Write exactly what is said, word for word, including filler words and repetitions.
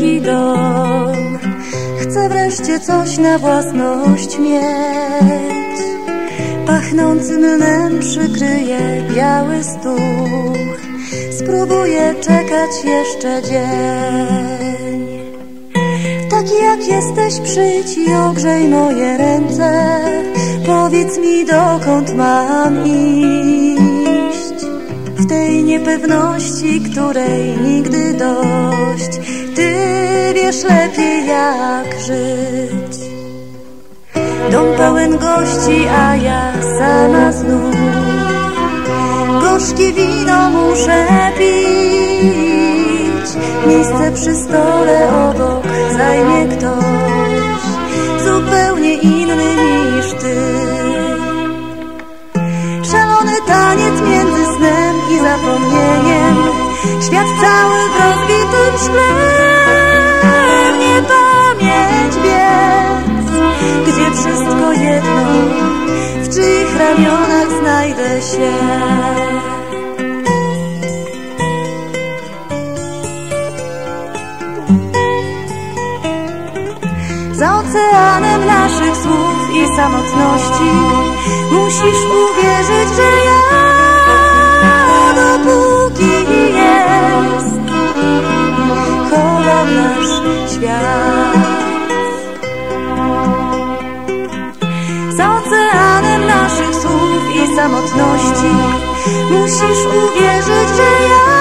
wielki dom. Chcę wreszcie coś na własność mieć. Pachnący mnem przykryje biały stół. Spróbuję czekać jeszcze dzień. Taki jak jesteś, przyjdź i ogrzej moje ręce. Powiedz mi, dokąd mam iść. W tej niepewności, której nigdy dość, Ty wiesz lepiej jak żyć. Dom pełen gości, a ja sama znów gorzkie wino muszę pić. Miejsce przy stole obok zajmie ktoś zupełnie inny niż Ty. Szalony taniec między snem i zapomnieniem, świat cały w rozbitym szkle. Nie pamięć biec, gdzie wszystko jedno, w czyich ramionach znajdę się. Za oceanem naszych słów i samotności musisz uwierzyć, że ja, dopóki jest, kocham nasz świat. Za oceanem naszych słów i samotności musisz uwierzyć, że ja.